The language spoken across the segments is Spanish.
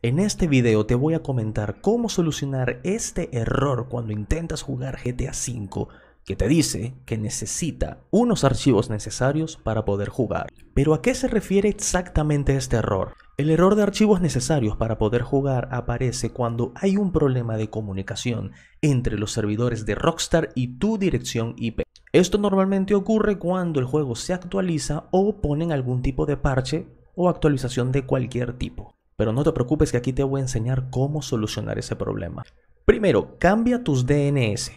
En este video te voy a comentar cómo solucionar este error cuando intentas jugar GTA V, que te dice que necesita unos archivos necesarios para poder jugar. Pero ¿a qué se refiere exactamente este error? El error de archivos necesarios para poder jugar aparece cuando hay un problema de comunicación entre los servidores de Rockstar y tu dirección IP. Esto normalmente ocurre cuando el juego se actualiza o ponen algún tipo de parche o actualización de cualquier tipo. Pero no te preocupes, que aquí te voy a enseñar cómo solucionar ese problema. Primero, cambia tus DNS.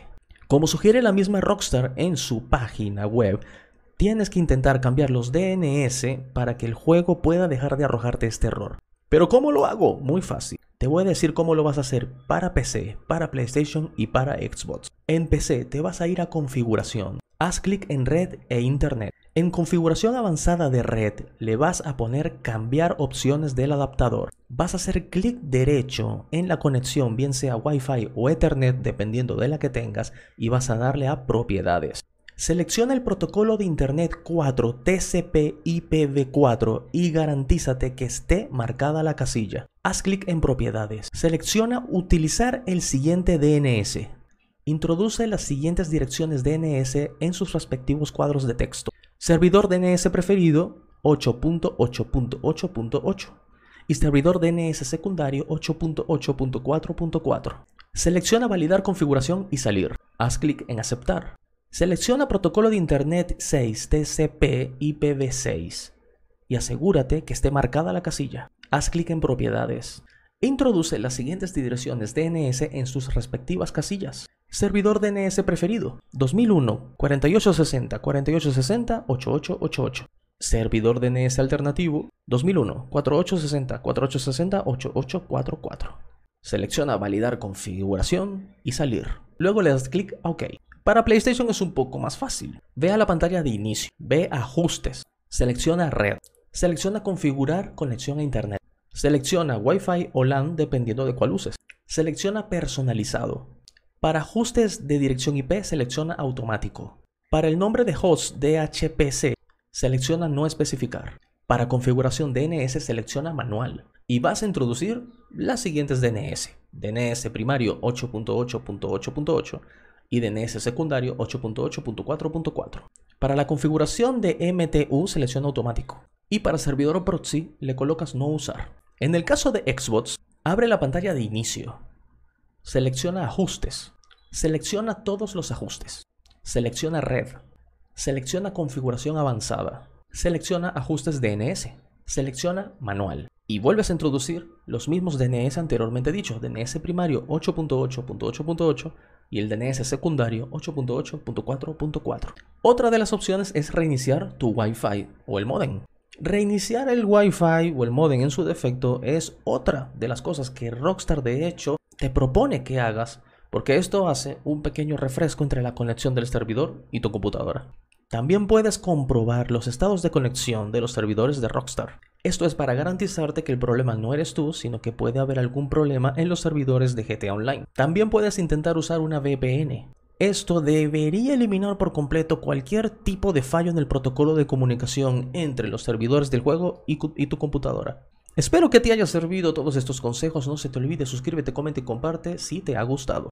Como sugiere la misma Rockstar en su página web, tienes que intentar cambiar los DNS para que el juego pueda dejar de arrojarte este error. ¿Pero cómo lo hago? Muy fácil. Te voy a decir cómo lo vas a hacer para PC, para PlayStation y para Xbox. En PC te vas a ir a configuración. Haz clic en red e internet. En configuración avanzada de red le vas a poner cambiar opciones del adaptador. Vas a hacer clic derecho en la conexión, bien sea Wi-Fi o Ethernet, dependiendo de la que tengas, y vas a darle a propiedades. Selecciona el protocolo de Internet 4 TCP/IPv4 y garantízate que esté marcada la casilla. Haz clic en propiedades. Selecciona utilizar el siguiente DNS. Introduce las siguientes direcciones DNS en sus respectivos cuadros de texto. Servidor DNS preferido 8.8.8.8 y servidor DNS secundario 8.8.4.4. Selecciona validar configuración y salir. Haz clic en aceptar. Selecciona protocolo de Internet 6 TCP/IPv6 y asegúrate que esté marcada la casilla. Haz clic en propiedades. Introduce las siguientes direcciones DNS en sus respectivas casillas. Servidor DNS preferido 2001 4860 4860 8888. Servidor DNS alternativo 2001 4860 4860 8844. Selecciona validar configuración y salir. Luego le das clic a OK. Para PlayStation es un poco más fácil. Ve a la pantalla de inicio, ve a ajustes, selecciona red, selecciona configurar conexión a internet, selecciona Wi-Fi o LAN dependiendo de cuál uses, selecciona personalizado. Para ajustes de dirección IP selecciona automático. Para el nombre de host DHCP selecciona no especificar. Para configuración DNS selecciona manual y vas a introducir las siguientes DNS. DNS primario 8.8.8.8. y DNS secundario 8.8.4.4. Para la configuración de MTU selecciona automático. Y para servidor o proxy le colocas no usar. En el caso de Xbox, abre la pantalla de inicio. Selecciona ajustes. Selecciona todos los ajustes. Selecciona red. Selecciona configuración avanzada. Selecciona ajustes DNS. Selecciona manual. Y vuelves a introducir los mismos DNS anteriormente dichos. DNS primario 8.8.8.8. y el DNS secundario 8.8.4.4. Otra de las opciones es reiniciar tu Wi-Fi o el modem. Reiniciar el Wi-Fi o el modem en su defecto es otra de las cosas que Rockstar de hecho te propone que hagas, porque esto hace un pequeño refresco entre la conexión del servidor y tu computadora. También puedes comprobar los estados de conexión de los servidores de Rockstar. Esto es para garantizarte que el problema no eres tú, sino que puede haber algún problema en los servidores de GTA Online. También puedes intentar usar una VPN. Esto debería eliminar por completo cualquier tipo de fallo en el protocolo de comunicación entre los servidores del juego y tu computadora. Espero que te haya servido todos estos consejos. No se te olvide, suscríbete, comenta y comparte si te ha gustado.